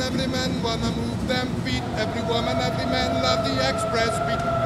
every man wanna move them feet. Every woman, every man love the express beat.